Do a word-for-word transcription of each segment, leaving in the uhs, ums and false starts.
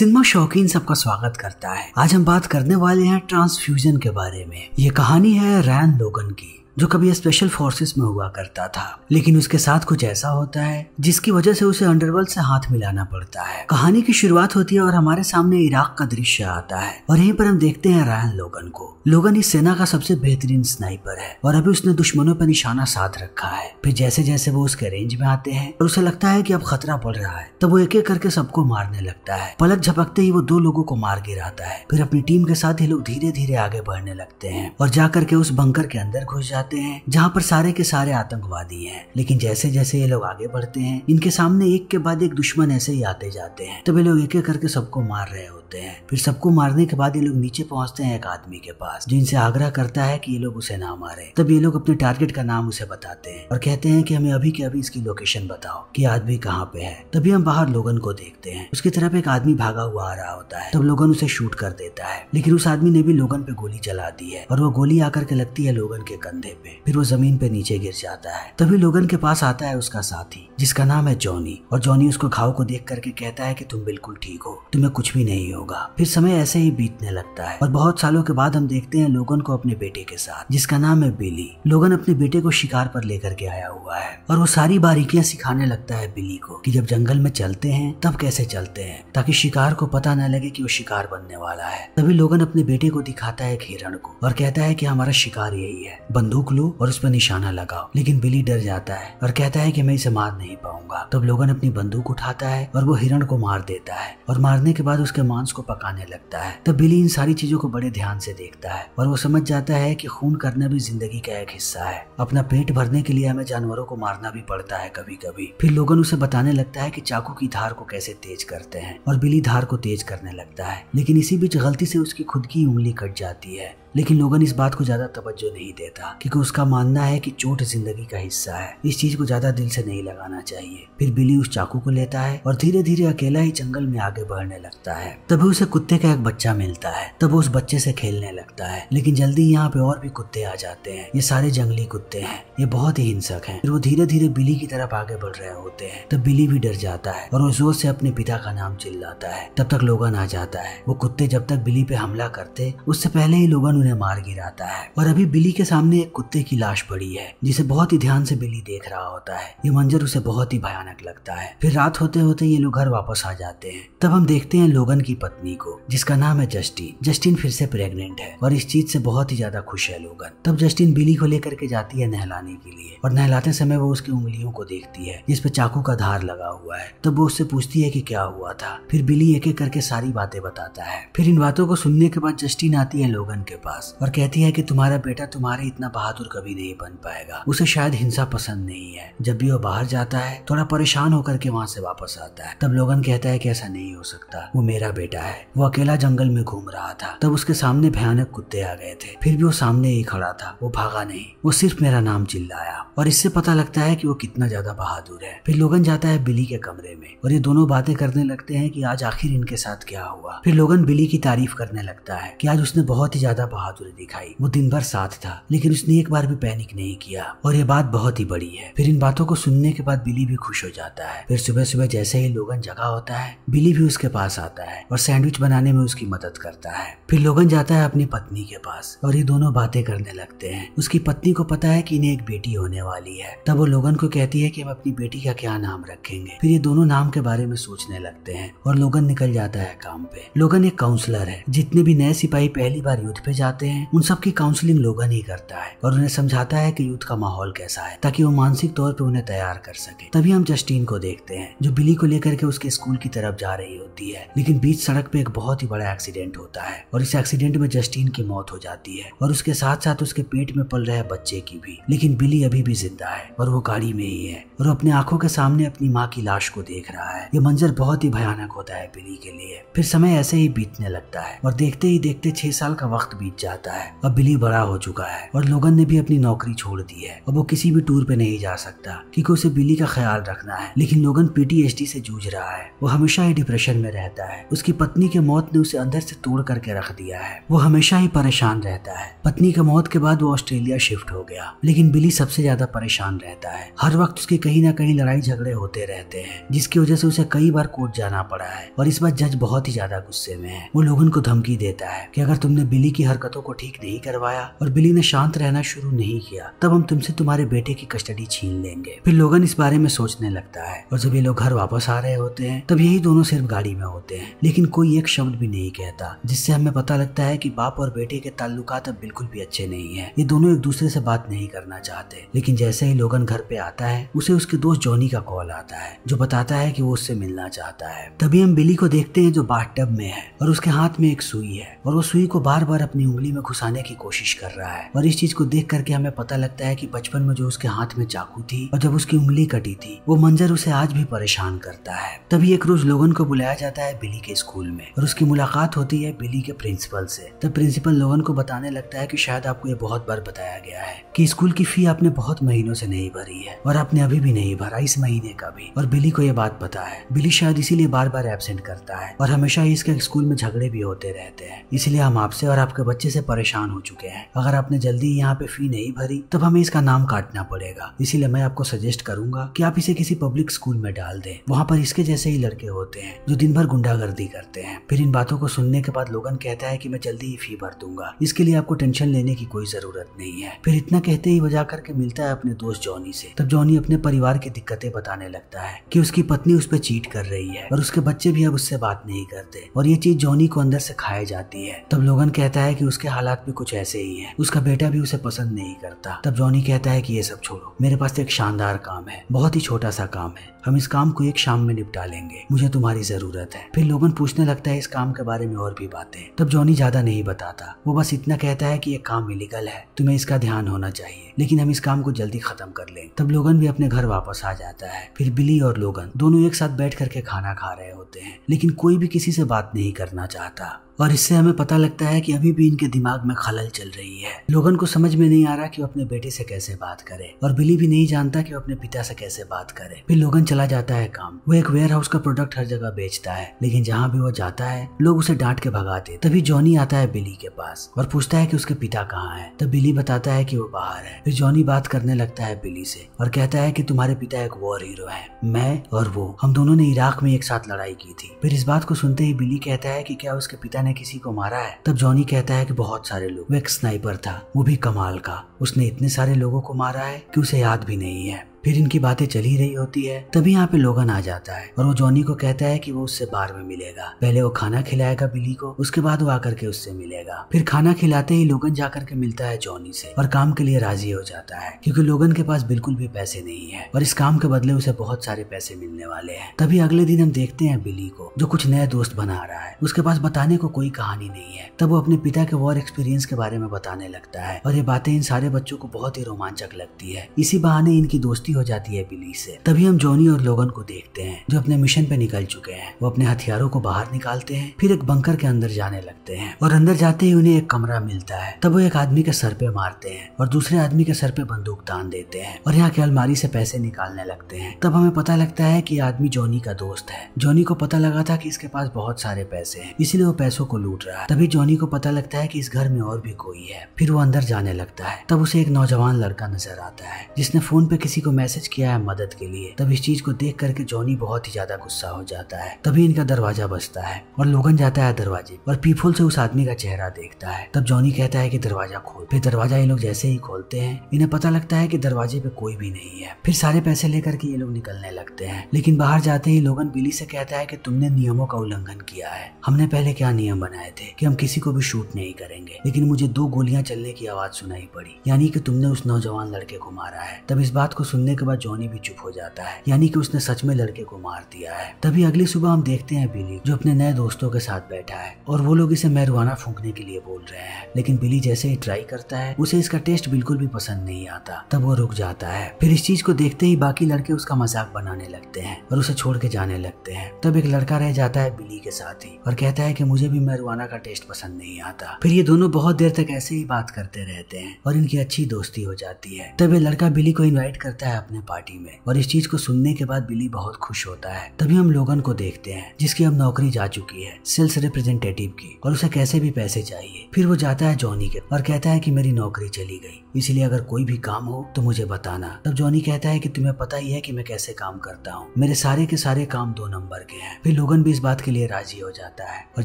Cinema शौकीन सबका स्वागत करता है। आज हम बात करने वाले हैं ट्रांसफ्यूजन के बारे में। ये कहानी है रायन लोगन की, जो कभी स्पेशल फोर्सेस में हुआ करता था, लेकिन उसके साथ कुछ ऐसा होता है जिसकी वजह से उसे अंडरवर्ल्ड से हाथ मिलाना पड़ता है। कहानी की शुरुआत होती है और हमारे सामने इराक का दृश्य आता है और यहीं पर हम देखते हैं रायन लोगन को। लोगन इस सेना का सबसे बेहतरीन स्नाइपर है और अभी उसने दुश्मनों पर निशाना साध रखा है। फिर जैसे जैसे वो उसके रेंज में आते हैं और उसे लगता है कि अब खतरा बढ़ रहा है, तब वो एक एक करके सबको मारने लगता है। पलक झपकते ही वो दो लोगों को मार गिराता है। फिर अपनी टीम के साथ ये लोग धीरे धीरे आगे बढ़ने लगते हैं और जाकर के उस बंकर के अंदर घुस जाते हैं जहाँ पर सारे के सारे आतंकवादी हैं। लेकिन जैसे जैसे ये लोग आगे बढ़ते हैं, इनके सामने एक के बाद एक दुश्मन ऐसे ही आते जाते हैं। तब ये लोग एक एक करके सबको मार रहे होते हैं। फिर सबको मारने के बाद ये लोग नीचे पहुँचते हैं एक आदमी के पास, जो इनसे आग्रह करता है कि ये लोग उसे ना मारे। तब ये लोग अपने टारगेट का नाम उसे बताते हैं और कहते हैं कि हमें अभी के अभी इसकी लोकेशन बताओ कि आदमी कहाँ पे है। तभी हम बाहर लोगन को देखते हैं, उसकी तरफ एक आदमी भागा हुआ आ रहा होता है। तब लोगन उसे शूट कर देता है, लेकिन उस आदमी ने भी लोगन पे गोली चला दी है और वो गोली आकर के लगती है लोगन के कंधे पे। फिर वो जमीन पे नीचे गिर जाता है। तभी लोगन के पास आता है उसका साथी, जिसका नाम है जॉनी, और जॉनी उसको घाव को देख करके कहता है कि तुम बिल्कुल ठीक हो, तुम्हें कुछ भी नहीं होगा। फिर समय ऐसे ही बीतने लगता है और बहुत सालों के बाद हम देखते हैं लोगन को अपने बेटे के साथ, जिसका नाम है बिली। लोगन अपने बेटे को शिकार पर लेकर के आया हुआ है और वो सारी बारीकियां सिखाने लगता है बिली को कि जब जंगल में चलते हैं तब कैसे चलते हैं, ताकि शिकार को पता न लगे कि वो शिकार बनने वाला है। तभी लोगन अपने बेटे को दिखाता है हिरण को और कहता है कि हमारा शिकार यही है, बंदूक लो और उस पर निशाना लगाओ। लेकिन बिली डर जाता है और कहता है कि मैं इसे मार नहीं पाऊंगा। तब लोगन अपनी बंदूक उठाता है और वो हिरण को मार देता है और मारने के बाद उसके मांस को पकाने लगता है। तब बिली इन सारी चीजों को बड़े ध्यान से देखता है और वो समझ जाता है कि खून करना भी जिंदगी का एक हिस्सा है। अपना पेट भरने के लिए हमें जानवरों को मारना भी पड़ता है कभी कभी। फिर लोगन उसे बताने लगता है कि चाकू की धार को कैसे तेज करते हैं और बिली धार को तेज करने लगता है, लेकिन इसी बीच गलती से उसकी खुद की उंगली कट जाती है। लेकिन लोगन इस बात को ज्यादा तवज्जो नहीं देता, क्योंकि उसका मानना है कि चोट जिंदगी का हिस्सा है, इस चीज को ज्यादा दिल से नहीं लगाना चाहिए। फिर बिली उस चाकू को लेता है और धीरे धीरे अकेला ही जंगल में आगे बढ़ने लगता है। तभी उसे कुत्ते का एक बच्चा मिलता है, तब वो उस बच्चे से खेलने लगता है। लेकिन जल्दी यहाँ पे और भी कुत्ते आ जाते हैं। ये सारे जंगली कुत्ते हैं, ये बहुत ही हिंसक है। फिर वो धीरे धीरे बिली की तरफ आगे बढ़ रहे होते हैं। तब बिली भी डर जाता है और वो जोर से अपने पिता का नाम चिल्लाता है। तब तक लोगन आ जाता है। वो कुत्ते जब तक बिली पे हमला करते, उससे पहले ही लोगन उन्हें मार गिराता है। और अभी बिली के सामने एक कुत्ते की लाश पड़ी है, जिसे बहुत ही ध्यान से बिली देख रहा होता है। ये मंजर उसे बहुत ही भयानक लगता है। फिर रात होते होते ये लोग घर वापस आ जाते हैं। तब हम देखते हैं लोगन की पत्नी को, जिसका नाम है जस्टिन। जस्टिन फिर से प्रेग्नेंट है और इस चीज से बहुत ही ज्यादा खुश है लोगन। तब जस्टिन बिली को लेकर के जाती है नहलाने के लिए और नहलाते समय वो उसकी उंगलियों को देखती है जिसपे चाकू का धार लगा हुआ है। तब वो उससे पूछती है कि क्या हुआ था। फिर बिली एक एक करके सारी बातें बताता है। फिर इन बातों को सुनने के बाद जस्टिन आती है लोगन के पास और कहती है कि तुम्हारा बेटा तुम्हारे इतना बहादुर कभी नहीं बन पाएगा, उसे शायद हिंसा पसंद नहीं है। जब भी वो बाहर जाता है, थोड़ा परेशान होकर के वहाँ से वापस आता है। तब लोगन कहता है कि ऐसा नहीं हो सकता, वो मेरा बेटा है, वो अकेला जंगल में घूम रहा था। तब उसके सामने भयानक कुत्ते आ गए थे, फिर भी वो सामने ही खड़ा था, वो भागा नहीं, वो सिर्फ मेरा नाम चिल्लाया। और इससे पता लगता है कि वो कितना ज्यादा बहादुर है। फिर लोगन जाता है बिली के कमरे में और ये दोनों बातें करने लगते हैं कि आज आखिर इनके साथ क्या हुआ। फिर लोगन बिली की तारीफ करने लगता है कि आज उसने बहुत ही ज्यादा बहादुरी दिखाई, वो दिन भर साथ था, लेकिन उसने एक बार भी पैनिक नहीं किया और ये बात बहुत ही बड़ी है। फिर इन बातों को सुनने के बाद बिली भी खुश हो जाता है। फिर सुबह सुबह जैसे ही लोगन जगा होता है, बिली भी उसके पास आता है और सैंडविच बनाने में उसकी मदद करता है। फिर लोगन जाता है अपनी पत्नी के पास और ये दोनों बातें करने लगते हैं। उसकी पत्नी को पता है कि इन्हें एक बेटी होने वाली है। तब वो लोगन को कहती है कि हम अपनी बेटी का क्या नाम रखेंगे। फिर ये दोनों नाम के बारे में सोचने लगते हैं और लोगन निकल जाता है काम पे। लोगन एक काउंसलर है। जितने भी नए सिपाही पहली बार युद्ध पे जाते हैं, उन सब की काउंसलिंग लोगन ही करता है और उन्हें समझाता है कि युद्ध का माहौल कैसा है, ताकि वो मानसिक तौर पे उन्हें तैयार कर सके। तभी हम जस्टिन को देखते हैं, जो बिली को लेकर के उसके स्कूल की तरफ जा रही होती है। लेकिन बीच सड़क पे एक बहुत ही बड़ा एक्सीडेंट होता है और इस एक्सीडेंट में जस्टिन की मौत हो जाती है और उसके साथ साथ उसके पेट में पल रहे बच्चे की भी। लेकिन बिली अभी भी जिंदा है और वो गाड़ी में ही है और अपनी आंखों के सामने अपनी माँ की लाश को देख रहा है। ये मंजर बहुत ही भयानक होता है बिली के लिए। फिर समय ऐसे ही बीतने लगता है और देखते ही देखते छह साल का वक्त बीत जाता है। अब बिली बड़ा हो चुका है और लोगन ने भी अपनी नौकरी छोड़ दी है। अब वो किसी भी टूर पे नहीं जा सकता क्योंकि उसे बिली का ख्याल रखना है। लेकिन लोगन पीटीएसडी से जूझ रहा है, वो हमेशा ही डिप्रेशन में रहता है। उसकी पत्नी के मौत ने उसे अंदर से तोड़ करके रख दिया है, वो हमेशा ही परेशान रहता है। पत्नी के मौत के बाद वो ऑस्ट्रेलिया शिफ्ट हो गया, लेकिन बिली सबसे ज्यादा परेशान रहता है। हर वक्त उसके कहीं ना कहीं लड़ाई झगड़े होते रहते हैं, जिसकी वजह से उसे कई बार कोर्ट जाना पड़ा है। और इस बार जज बहुत ही ज्यादा गुस्से में है, वो लोगन को धमकी देता है कि अगर तुमने बिली की हरकतों को ठीक नहीं करवाया और बिली ने शांत रहना शुरू नहीं किया तब हम तुमसे तुम्हारे बेटे की कस्टडी छीन लेंगे। फिर लोगन इस बारे में सोचने लगता है और जब ये लोग घर वापस आ रहे होते हैं तब यही दोनों सिर्फ गाड़ी में होते हैं, लेकिन कोई एक शब्द भी नहीं कहता, जिससे हमें पता लगता है कि बाप और बेटे के ताल्लुकात अब बिल्कुल भी अच्छे नहीं है। ये दोनों एक दूसरे से बात नहीं करना चाहते। लेकिन जैसे ही लोगन घर पे आता है उसे उसके दोस्त जॉनी का कॉल आता है, जो बताता है कि वो उससे मिलना चाहता है। तभी हम बिली को देखते हैं जो बाथटब में है और उसके हाथ में एक सुई है और वो सुई को बार बार अपनी उंगली में घुसाने की कोशिश कर रहा है। और इस चीज को देख करके हमें पता लगता है कि बचपन में जो उसके हाथ में चाकू थी और जब उसकी उंगली कटी थी, वो मंजर उसे आज भी परेशान करता है। तभी एक रोज लोगन को बुलाया जाता है बिली के स्कूल में और उसकी मुलाकात होती है बिली के प्रिंसिपल से। तब प्रिंसिपल लोगन को बताने लगता है कि शायद आपको ये बहुत बार बताया गया है कि स्कूल की फी आपने बहुत महीनों से नहीं भरी है और आपने अभी भी नहीं भरा, इस महीने का भी। और बिली को ये बात पता है, बिली शायद इसीलिए बार बार एब्सेंट करता है और हमेशा ही इसके स्कूल में झगड़े भी होते रहते हैं। इसलिए हम आपसे और आपके बच्चे से परेशान हो चुके हैं, अगर आपने जल्दी यहाँ पे फी नहीं भरी तब हमें इसका नाम काटना पड़ेगा। इसीलिए मैं आपको सजेस्ट करूंगा कि आप इसे किसी पब्लिक स्कूल में डाल दें, वहाँ पर इसके जैसे ही लड़के होते हैं जो दिन भर गुंडागर्दी करते हैं। फिर इन बातों को सुनने के बाद लोगन कहता है कि मैं जल्दी ही फी भर दूंगा, इसके लिए आपको टेंशन लेने की कोई जरूरत नहीं है। फिर इतना कहते ही वो जा करके मिलता है अपने दोस्त जॉनी से। तब जॉनी अपने परिवार की दिक्कतें बताने लगता है कि उसकी पत्नी उस पर चीट कर रही है और उसके बच्चे भी अब उससे बात नहीं करते और ये चीज जॉनी को अंदर से खाए जाती है। तब लोगन कहता है कि उसके हालात भी कुछ ऐसे ही है, उसका बेटा भी उसे पसंद नहीं करता। तब जॉनी कहता है कि ये सब छोड़ो, मेरे पास एक शानदार काम है, बहुत ही छोटा सा काम है, हम इस काम को एक शाम में निपटा लेंगे, मुझे तुम्हारी जरूरत है। फिर लोगन पूछने लगता है इस काम के बारे में और भी बातें। तब जॉनी ज्यादा नहीं बताता, वो बस इतना कहता है कि ये काम इलीगल है, तुम्हें इसका ध्यान होना चाहिए, लेकिन हम इस काम को जल्दी खत्म कर लेंगे। तब लोगन भी अपने घर वापस आ जाता है। फिर बिली और लोगन दोनों एक साथ बैठ करके खाना खा रहे होते हैं, लेकिन कोई भी किसी से बात नहीं करना चाहता और इससे हमें पता लगता है कि अभी भी इनके दिमाग में खलल चल रही है। लोगन को समझ में नहीं आ रहा कि वो अपने बेटे से कैसे बात करे और बिली भी नहीं जानता कि वो अपने पिता से कैसे बात करे। फिर लोगन चला जाता है काम, वो एक वेयर हाउस का प्रोडक्ट हर जगह बेचता है, लेकिन जहाँ भी वो जाता है लोग उसे डांट के भगाते। तभी जॉनी आता है बिली के पास और पूछता है कि उसके पिता कहाँ है। तब बिली बताता है कि वो बाहर है। फिर जॉनी बात करने लगता है बिली से और कहता है कि तुम्हारे पिता एक वॉर हीरो है, मैं और वो हम दोनों ने इराक में एक साथ लड़ाई की थी। फिर इस बात को सुनते ही बिली कहता है कि क्या उसके पिता किसी को मारा है। तब जॉनी कहता है कि बहुत सारे लोग, वो एक स्नाइपर था, वो भी कमाल का, उसने इतने सारे लोगों को मारा है कि उसे याद भी नहीं है। फिर इनकी बातें चली रही होती है, तभी यहाँ पे लोगन आ जाता है और वो जॉनी को कहता है कि वो उससे बार में मिलेगा, पहले वो खाना खिलाएगा बिली को, उसके बाद वो आकर के उससे मिलेगा। फिर खाना खिलाते ही लोगन जाकर के मिलता है जॉनी से और काम के लिए राजी हो जाता है क्योंकि लोगन के पास बिल्कुल भी पैसे नहीं है और इस काम के बदले उसे बहुत सारे पैसे मिलने वाले है। तभी अगले दिन हम देखते हैं बिली को जो कुछ नए दोस्त बना रहा है, उसके पास बताने को कोई कहानी नहीं है। तब वो अपने पिता के वॉर एक्सपीरियंस के बारे में बताने लगता है और ये बातें इन सारे बच्चों को बहुत ही रोमांचक लगती है। इसी बहाने इनकी दोस्ती हो जाती है बिली से। तभी हम जॉनी और लोगन को देखते हैं जो अपने मिशन पे निकल चुके हैं। वो अपने हथियारों को बाहर निकालते हैं, फिर एक बंकर के अंदर जाने लगते हैं और अंदर जाते ही उन्हें एक कमरा मिलता है। तब वो एक आदमी के सर पे मारते हैं और दूसरे आदमी के सर पे बंदूक तान देते हैं और यहाँ के अलमारी से पैसे निकालने लगते हैं। तब हमें पता लगता है कि आदमी जॉनी का दोस्त है। जॉनी को पता लगा था कि इसके पास बहुत सारे पैसे हैं, इसलिए वो पैसों को लूट रहा है। तभी जॉनी को पता लगता है कि इस घर में और भी कोई है। फिर वो अंदर जाने लगता है, तब उसे एक नौजवान लड़का नजर आता है जिसने फोन पे किसी को मैसेज किया है मदद के लिए। तब इस चीज को देख करके जॉनी बहुत ही ज्यादा गुस्सा हो जाता है। तभी इनका दरवाजा बजता है और लोगन जाता है दरवाजे और पीपल से उस आदमी का चेहरा देखता है। तब जॉनी कहता है कि दरवाजा खोल। फिर दरवाजा ये लोग जैसे ही खोलते हैं, इन्हें पता लगता है कि दरवाजे पे कोई भी नहीं है। फिर सारे पैसे लेकर के ये लोग निकलने लगते हैं, लेकिन बाहर जाते ही लोगन बिली से कहता है कि तुमने नियमों का उल्लंघन किया है। हमने पहले क्या नियम बनाए थे कि हम किसी को भी शूट नहीं करेंगे, लेकिन मुझे दो गोलियां चलने की आवाज सुनाई पड़ी, यानी कि तुमने उस नौजवान लड़के को मारा है। तब इस बात को सुनने सुनने के बाद जॉनी भी चुप हो जाता है, यानी कि उसने सच में लड़के को मार दिया है। तभी अगली सुबह हम देखते हैं बिली जो अपने नए दोस्तों के साथ बैठा है और वो लोग इसे मैरिजुआना फूंकने के लिए बोल रहे हैं, लेकिन बिली जैसे ही ट्राई करता है उसे इसका टेस्ट बिल्कुल भी पसंद नहीं आता। तब वो रुक जाता है। फिर इस चीज को देखते ही बाकी लड़के उसका मजाक बनाने लगते हैं और उसे छोड़ के जाने लगते हैं। तब एक लड़का रह जाता है बिली के साथ ही और कहता है कि मुझे भी मैरिजुआना का टेस्ट पसंद नहीं आता। फिर ये दोनों बहुत देर तक ऐसे ही बात करते रहते हैं और इनकी अच्छी दोस्ती हो जाती है। तब ये लड़का बिली को इन्वाइट करता है अपने पार्टी में और इस चीज को सुनने के बाद बिली बहुत खुश होता है। तभी हम लोगन को देखते हैं जिसकी अब नौकरी जा चुकी है सेल्स रिप्रेजेंटेटिव की और उसे कैसे भी पैसे चाहिए। फिर वो जाता है जॉनी के और कहता है कि मेरी नौकरी चली गई, इसलिए अगर कोई भी काम हो तो मुझे बताना। तब जॉनी कहता है कि तुम्हें पता ही है कि मैं कैसे काम करता हूँ, मेरे सारे के सारे काम दो नंबर के हैं। फिर लोगन भी इस बात के लिए राजी हो जाता है और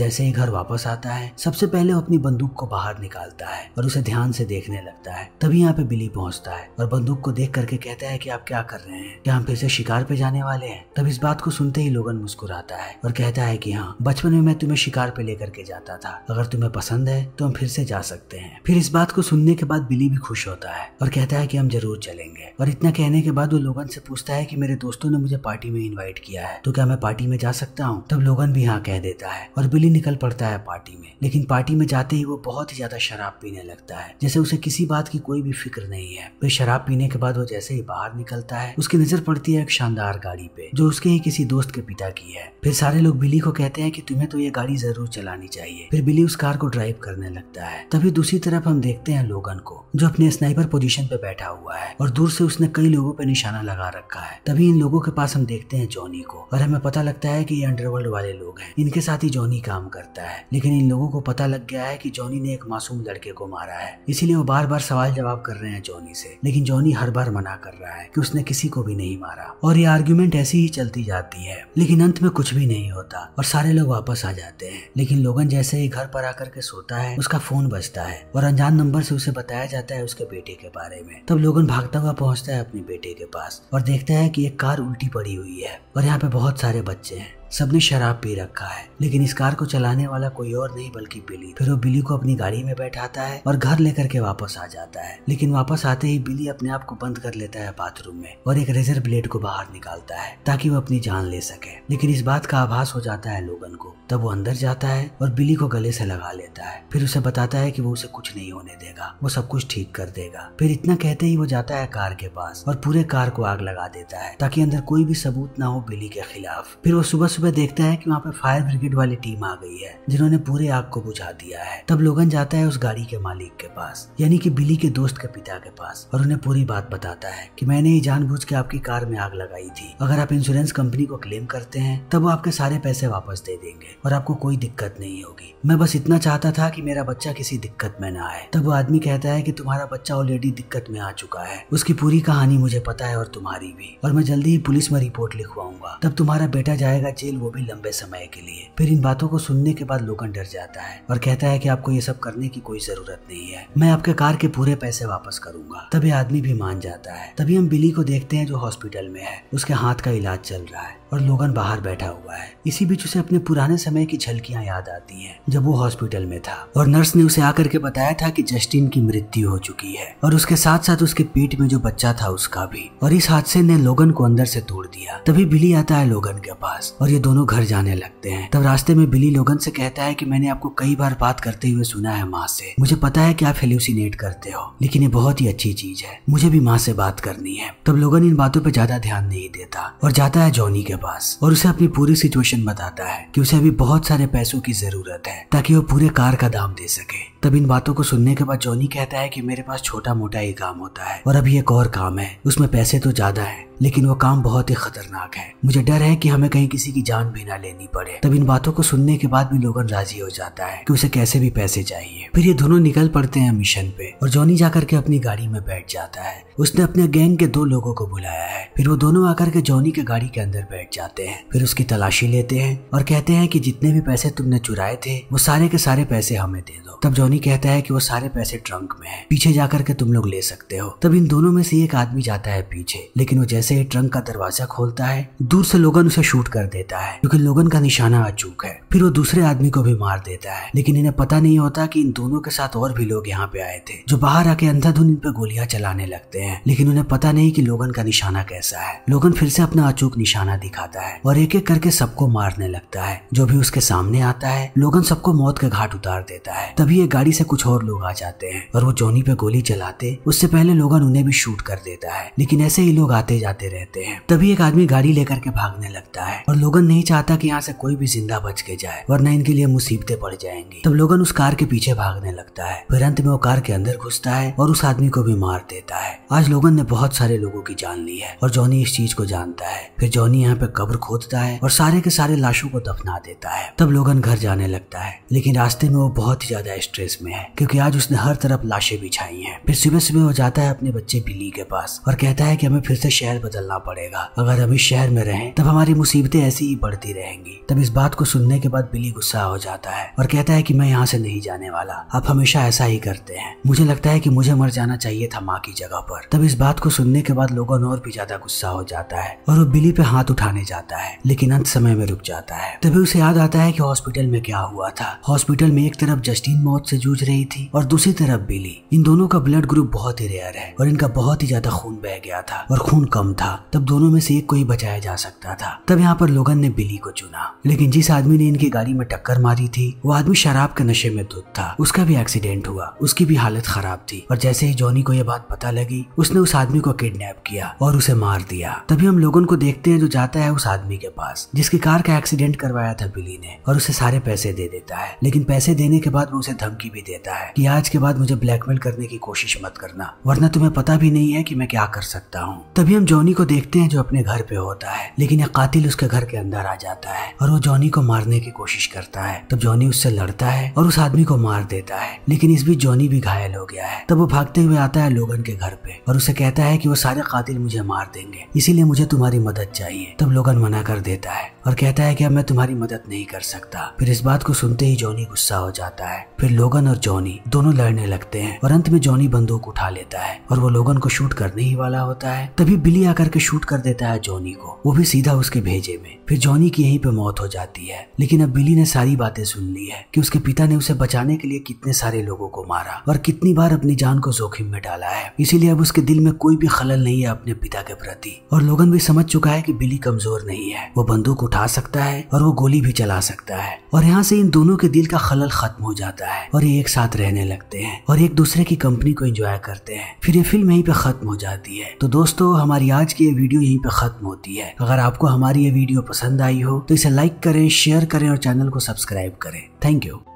जैसे ही घर वापस आता है सबसे पहले वो अपनी बंदूक को बाहर निकालता है और उसे ध्यान से देखने लगता है। तभी यहाँ पे बिली पहुँचता है और बंदूक को देख करके कहता है कि आप क्या कर रहे हैं, क्या हम फिर से शिकार पे जाने वाले हैं। तब इस बात को सुनते ही लोगन मुस्कुराता है और कहता है कि हाँ, बचपन में मैं तुम्हें शिकार पे लेकर के जाता था, अगर तुम्हें पसंद है तो हम फिर से जा सकते हैं। फिर इस बात को सुनने के बाद बिली भी खुश होता है और कहता है कि हम जरूर चलेंगे। और इतना कहने के बाद वो लोगन से पूछता है कि मेरे दोस्तों ने मुझे पार्टी में इनवाइट किया है, तो क्या मैं पार्टी में जा सकता हूँ। तब लोगन भी हाँ कह देता है और बिली निकल पड़ता है पार्टी में। लेकिन पार्टी में जाते ही वो बहुत ही ज्यादा शराब पीने लगता है, जैसे उसे किसी बात की कोई भी फिक्र नहीं है। फिर शराब पीने के बाद वो जैसे ही बाहर निकलता है उसकी नजर पड़ती है एक शानदार गाड़ी पे जो उसके ही किसी दोस्त के पिता की है। फिर सारे लोग बिली को कहते हैं कि तुम्हें तो ये गाड़ी जरूर चलानी चाहिए। फिर बिली उस कार को ड्राइव करने लगता है। तभी दूसरी तरफ हम देखते हैं लोगन को जो अपने स्नाइपर पोजीशन पे बैठा हुआ है और दूर से उसने कई लोगों पे निशाना लगा रखा है। तभी इन लोगों के पास हम देखते हैं जॉनी को और हमें पता लगता है कि ये अंडरवर्ल्ड वाले लोग हैं, इनके साथ ही जॉनी काम करता है। लेकिन इन लोगों को पता लग गया है कि जॉनी ने एक मासूम लड़के को मारा है, इसीलिए वो बार बार सवाल जवाब कर रहे हैं जॉनी से, लेकिन जॉनी हर बार मना कर रहा है कि उसने किसी को भी नहीं मारा। और ये आर्ग्यूमेंट ऐसी ही चलती जाती है, लेकिन अंत में कुछ भी नहीं होता और सारे लोग वापस आ जाते हैं। लेकिन लोगन जैसे ही घर पर आकर के सोता है उसका फोन बजता है और अनजान नंबर से उसे बताया जाता है उसके बेटे के बारे में। तब लोगन भागता हुआ पहुंचता है अपने बेटे के पास और देखता है कि एक कार उल्टी पड़ी हुई है और यहाँ पे बहुत सारे बच्चे हैं, सबने शराब पी रखा है। लेकिन इस कार को चलाने वाला कोई और नहीं बल्कि बिली। फिर वो बिली को अपनी गाड़ी में बैठाता है और घर लेकर के वापस आ जाता है। लेकिन वापस आते ही बिली अपने आप को बंद कर लेता है बाथरूम में और एक रेजर ब्लेड को बाहर निकालता है ताकि वो अपनी जान ले सके। लेकिन इस बात का आभास हो जाता है लोगन को। तब वो अंदर जाता है और बिली को गले से लगा लेता है। फिर उसे बताता है कि वो उसे कुछ नहीं होने देगा, वो सब कुछ ठीक कर देगा। फिर इतना कहते ही वो जाता है कार के पास और पूरे कार को आग लगा देता है ताकि अंदर कोई भी सबूत ना हो बिली के खिलाफ। फिर वो सुबह सुबह देखता है कि वहाँ पे फायर ब्रिगेड वाली टीम आ गई है जिन्होंने पूरे आग को बुझा दिया है। तब लोगन जाता है उस गाड़ी के मालिक के पास, यानी कि बिली के दोस्त के पिता के पास, और उन्हें पूरी बात बताता है कि मैंने ही जानबूझ के आपकी कार में आग लगाई थी। अगर आप इंश्योरेंस कंपनी को क्लेम करते हैं तब वो आपके सारे पैसे वापस दे देंगे और आपको कोई दिक्कत नहीं होगी। मैं बस इतना चाहता था कि मेरा बच्चा किसी दिक्कत में न आए। तब वो आदमी कहता है कि तुम्हारा बच्चा ऑलरेडी दिक्कत में आ चुका है, उसकी पूरी कहानी मुझे पता है और तुम्हारी भी, और मैं जल्दी ही पुलिस में रिपोर्ट लिखवाऊंगा। तब तुम्हारा बेटा जाएगा जेल, वो भी लंबे समय के लिए। फिर इन बातों को सुनने के बाद लोगन डर जाता है और कहता है कि आपको ये सब करने की कोई जरूरत नहीं है, मैं आपके कार के पूरे पैसे वापस करूंगा। तभी आदमी भी मान जाता है। तभी हम बिली को देखते हैं जो हॉस्पिटल में है, उसके हाथ का इलाज चल रहा है और लोगन बाहर बैठा हुआ है। इसी बीच उसे अपने पुराने समय की झलकियां याद आती हैं जब वो हॉस्पिटल में था और नर्स ने उसे आकर के बताया था कि जस्टिन की मृत्यु हो चुकी है और उसके साथ साथ उसके पेट में जो बच्चा था उसका भी, और इस हादसे ने लोगन को अंदर से तोड़ दिया। तभी बिली आता है लोगन के पास और ये दोनों घर जाने लगते हैं। तब रास्ते में बिली लोगन से कहता है कि मैंने आपको कई बार बात करते हुए सुना है माँ से, मुझे पता है कि आप हेल्यूसिनेट करते हो, लेकिन ये बहुत ही अच्छी चीज है, मुझे भी माँ से बात करनी है। तब लोगन इन बातों पे ज्यादा ध्यान नहीं देता और जाता है जॉनी के पास और उसे अपनी पूरी सिचुएशन बताता है कि उसे अभी बहुत सारे पैसों की जरूरत है ताकि वो पूरे कार का दाम दे सके। तब इन बातों को सुनने के बाद जॉनी कहता है कि मेरे पास छोटा मोटा ही काम होता है और अभी एक और काम है, उसमें पैसे तो ज्यादा है लेकिन वो काम बहुत ही खतरनाक है, मुझे डर है कि हमें कहीं किसी की जान भी ना लेनी पड़े। तब इन बातों को सुनने के बाद भी लोगन राजी हो जाता है कि उसे कैसे भी पैसे चाहिए। फिर ये दोनों निकल पड़ते हैं मिशन पे और जॉनी जाकर के अपनी गाड़ी में बैठ जाता है। उसने अपने गैंग के दो लोगों को बुलाया है। फिर वो दोनों आकर के जॉनी के गाड़ी के अंदर बैठ जाते हैं, फिर उसकी तलाशी लेते हैं और कहते हैं कि जितने भी पैसे तुमने चुराए थे वो सारे के सारे पैसे हमें दे दो। तब जॉनी कहता है कि वो सारे पैसे ट्रंक में है, पीछे जाकर के तुम लोग ले सकते हो। तब इन दोनों में से एक आदमी जाता है पीछे, लेकिन वो जैसे ही ट्रंक का दरवाजा खोलता है दूर से लोगन उसे शूट कर देता देता है क्योंकि लोगन का निशाना अचूक है। फिर वो दूसरे आदमी को भी मार देता है, लेकिन इन्हें पता नहीं होता कि इन दोनों के साथ और भी लोग यहाँ पे आए थे जो बाहर आके अंधाधुन इन पे गोलियां चलाने लगते हैं, लेकिन उन्हें पता नहीं कि लोगन का निशाना कैसा है। लोगन फिर से अपना अचूक निशाना दिखाता है और एक एक करके सबको मारने लगता है। जो भी उसके सामने आता है लोगन सबको मौत के घाट उतार देता है। तभी एक गाड़ी से कुछ और लोग आ जाते हैं और वो जॉनी पे गोली चलाते उससे पहले लोगन उन्हें भी शूट कर देता है, लेकिन ऐसे ही लोग आते जाते रहते हैं। तभी एक आदमी गाड़ी लेकर के भागने लगता है और लोगन नहीं चाहता कि यहाँ से कोई भी जिंदा बच के जाए वरना इनके लिए मुसीबतें पड़ जाएंगी। तब लोगन उस कार के पीछे भागने लगता है, फिर अंत में वो कार के अंदर घुसता है और उस आदमी को भी मार देता है। आज लोगन ने बहुत सारे लोगों की जान ली है और जॉनी इस चीज को जानता है। फिर जॉनी यहाँ पे कब्र खोदता है और सारे के सारे लाशों को दफना देता है। तब लोगन घर जाने लगता है, लेकिन रास्ते में वो बहुत ही ज्यादा स्ट्रेस में है क्योंकि आज उसने हर तरफ लाशें बिछाई हैं। फिर सुबह सुबह वो जाता है अपने बच्चे बिली के पास और कहता है कि हमें फिर से शहर बदलना पड़ेगा, अगर हम इस शहर में रहें तब हमारी मुसीबतें ऐसी ही बढ़ती रहेंगी। तब इस बात को सुनने के बाद बिली गुस्सा हो जाता है और कहता है कि मैं यहाँ से नहीं जाने वाला, आप हमेशा ऐसा ही करते हैं, मुझे लगता है कि मुझे मर जाना चाहिए था माँ की जगह पर। तब इस बात को सुनने के बाद लोगों और भी ज्यादा गुस्सा हो जाता है और वो बिली पे हाथ उठाने जाता है, लेकिन अंत समय में रुक जाता है। तभी उसे याद आता है कि हॉस्पिटल में क्या हुआ था। हॉस्पिटल में एक तरफ जस्टिन मौत से जूझ रही थी और दूसरी तरफ बिली। इन दोनों का ब्लड ग्रुप बहुत ही रेयर है और इनका बहुत ही ज्यादा खून बह गया था और खून कम था। तब दोनों में से एक को ही बचाया जा सकता था। तब यहाँ पर लोगन ने बिली को चुना, लेकिन जिस आदमी ने इनकी गाड़ी में टक्कर मारी थी वो आदमी शराब के नशे में धुत था, उसका भी एक्सीडेंट हुआ, उसकी भी हालत खराब थी। और जैसे ही जॉनी को यह बात पता लगी उसने उस आदमी को किडनैप किया और उसे मार दिया। तभी हम लोगन को देखते हैं जो जाता है उस आदमी के पास जिसकी कार का एक्सीडेंट करवाया था बिली ने, और उसे सारे पैसे दे देता है। लेकिन पैसे देने के बाद वो उसे धमकी भी देता है कि आज के बाद मुझे ब्लैकमेल करने की कोशिश मत करना वरना तुम्हें पता भी नहीं है कि मैं क्या कर सकता हूँ। तभी हम जॉनी को देखते हैं जो अपने घर पे होता है, लेकिन यह कातिल उसके घर के अंदर आ जाता है और वो जॉनी को मारने की कोशिश करता है। तब जॉनी उससे लड़ता है और उस आदमी को मार देता है, लेकिन इस बीच जॉनी भी घायल हो गया है। तब वो भागते हुए आता है लोगन के घर पे और उसे कहता है कि वो सारे कातिल मुझे मार देंगे, इसीलिए मुझे तुम्हारी मदद चाहिए। तब लोगन मना कर देता है और कहता है कि अब मैं तुम्हारी मदद नहीं कर सकता। फिर इस बात को सुनते ही जॉनी गुस्सा हो जाता है। फिर लोगन और जॉनी दोनों लड़ने लगते हैं और अंत में जॉनी बंदूक उठा लेता है और वो लोगन को शूट करने ही वाला होता है। तभी बिली आकर के शूट कर देता है जॉनी को, वो भी सीधा उसके भेजे में। फिर जॉनी की यहीं पे मौत हो जाती है। लेकिन अब बिली ने सारी बातें सुन ली है कि उसके पिता ने उसे बचाने के लिए कितने सारे लोगों को मारा और कितनी बार अपनी जान को जोखिम में डाला है, इसीलिए अब उसके दिल में कोई भी खलल नहीं है अपने पिता के प्रति। और लोगन भी समझ चुका है कि बिली कमजोर नहीं है, वो बंदूक उठा सकता है और वो गोली भी चला सकता है। और यहाँ से इन दोनों के दिल का खलल खत्म हो जाता है और ये एक साथ रहने लगते हैं और एक दूसरे की कंपनी को एंजॉय करते हैं। फिर ये फिल्म यहीं पे खत्म हो जाती है। तो दोस्तों हमारी आज की ये वीडियो यहीं पे खत्म होती है। अगर आपको हमारी ये वीडियो पसंद आई हो तो इसे लाइक करें, शेयर करें और चैनल को सब्सक्राइब करें। Thank you.